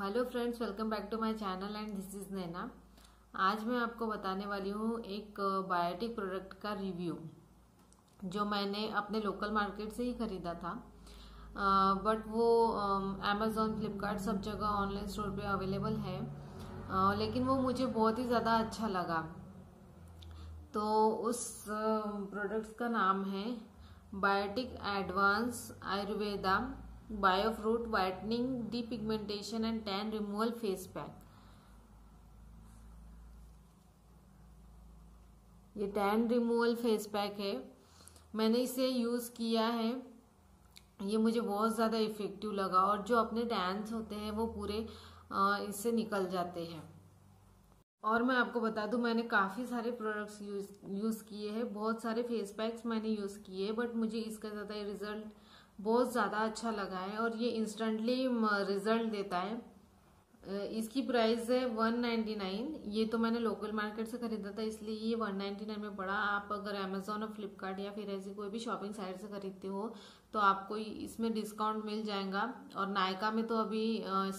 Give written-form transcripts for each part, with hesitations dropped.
Hello friends, welcome back to my channel and this is Naina. आज मैं आपको बताने वाली हूँ एक बायोटिक प्रोडक्ट का रिव्यू जो मैंने अपने लोकल मार्केट से ही ख़रीदा था। बट वो अमेज़ॉन फ्लिपकार्ट सब जगह ऑनलाइन स्टोर पे अवेलेबल है, लेकिन वो मुझे बहुत ही ज़्यादा अच्छा लगा। तो उस प्रोडक्ट्स का नाम है Biotique advance Ayurveda bio fruit whitening D pigmentation and tan removal face pack. ये टैन रिमूवल फेस पैक है, मैंने इसे यूज़ किया है। ये मुझे बहुत ज़्यादा इफ़ेक्टिव लगा और जो अपने टैन्स होते हैं वो पूरे इससे निकल जाते हैं। और मैं आपको बता दूं, मैंने काफ़ी सारे प्रोडक्ट्स यूज़ किए हैं, बहुत सारे फेस पैक्स मैंने यूज़ किए, बट मुझे इसका ज़्यादा रिजल्ट बहुत ज़्यादा अच्छा लगा है और ये इंस्टेंटली रिजल्ट देता है। इसकी प्राइस है 199। ये तो मैंने लोकल मार्केट से ख़रीदा था, इसलिए ये 199 में पड़ा। आप अगर अमेज़ॉन और फ्लिपकार्ट या फिर ऐसी कोई भी शॉपिंग साइट से ख़रीदते हो तो आपको इसमें डिस्काउंट मिल जाएगा। और नायका में तो अभी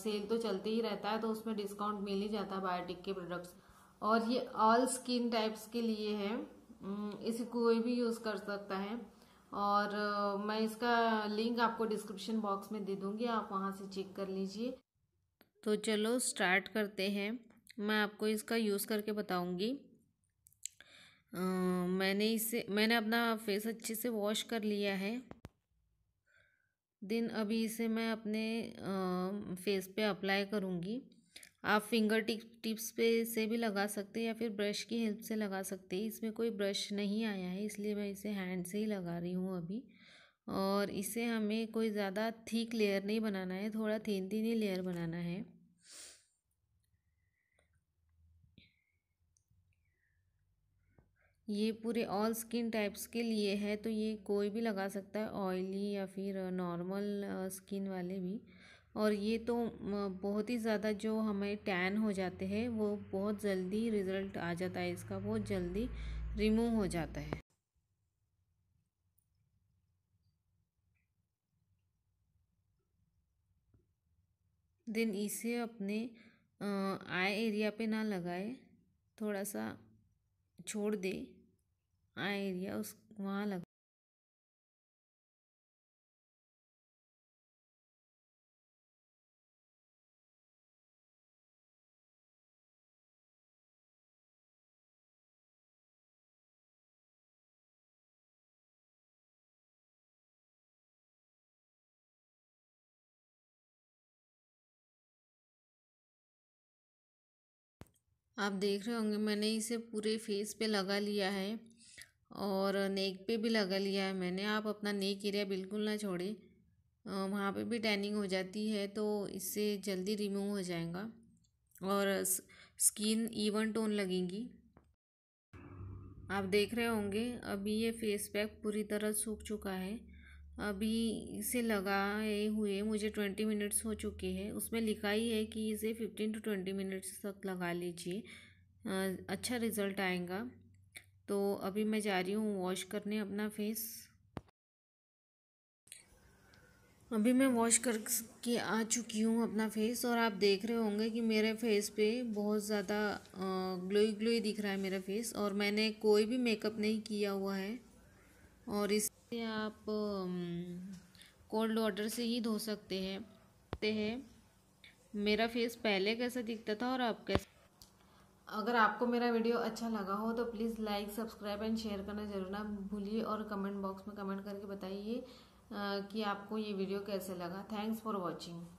सेल तो चलते ही रहता है, तो उसमें डिस्काउंट मिल ही जाता है बायोटिक के प्रोडक्ट्स। और ये ऑल स्किन टाइप्स के लिए है, इसे कोई भी यूज़ कर सकता है। और मैं इसका लिंक आपको डिस्क्रिप्शन बॉक्स में दे दूँगी, आप वहाँ से चेक कर लीजिए। तो चलो स्टार्ट करते हैं। मैं आपको इसका यूज़ करके बताऊँगी। मैंने अपना फेस अच्छे से वॉश कर लिया है। अभी इसे मैं अपने फेस पे अप्लाई करूँगी। आप फिंगर टिप्स पे से भी लगा सकते हैं या फिर ब्रश की हेल्प से लगा सकते हैं। इसमें कोई ब्रश नहीं आया है, इसलिए मैं इसे हैंड से ही लगा रही हूँ अभी। और इसे हमें कोई ज़्यादा थिक लेयर नहीं बनाना है, थोड़ा थिन ही लेयर बनाना है। ये पूरे ऑल स्किन टाइप्स के लिए है, तो ये कोई भी लगा सकता है, ऑयली या फिर नॉर्मल स्किन वाले भी। और ये तो बहुत ही ज़्यादा जो हमें टैन हो जाते हैं वो बहुत जल्दी रिज़ल्ट आ जाता है, इसका बहुत जल्दी रिमूव हो जाता है। इसे अपने आई एरिया पे ना लगाए, थोड़ा सा छोड़ दे आई एरिया, उस वहाँ लगा। आप देख रहे होंगे मैंने इसे पूरे फेस पे लगा लिया है और नेक पे भी लगा लिया है मैंने। आप अपना नेक एरिया बिल्कुल ना छोड़ें, वहाँ पे भी टैनिंग हो जाती है, तो इससे जल्दी रिमूव हो जाएगा और स्किन इवन टोन लगेगी। आप देख रहे होंगे अभी ये फेस पैक पूरी तरह सूख चुका है। अभी इसे लगाए हुए मुझे 20 मिनट्स हो चुके हैं। उसमें लिखा ही है कि इसे 15 to 20 मिनट्स तक लगा लीजिए, अच्छा रिज़ल्ट आएगा। तो अभी मैं जा रही हूँ वॉश करने अपना फेस। अभी मैं वॉश करके आ चुकी हूँ अपना फेस और आप देख रहे होंगे कि मेरे फेस पे बहुत ज़्यादा ग्लोई दिख रहा है मेरा फेस। और मैंने कोई भी मेकअप नहीं किया हुआ है और इस आप कोल्ड वाटर से ही धो सकते हैं। मेरा फेस पहले कैसा दिखता था और अब कैसा। अगर आपको मेरा वीडियो अच्छा लगा हो तो please like, subscribe and share करना जरूर ना भूलिए। और कमेंट बॉक्स में कमेंट करके बताइए कि आपको ये वीडियो कैसे लगा। Thanks for watching.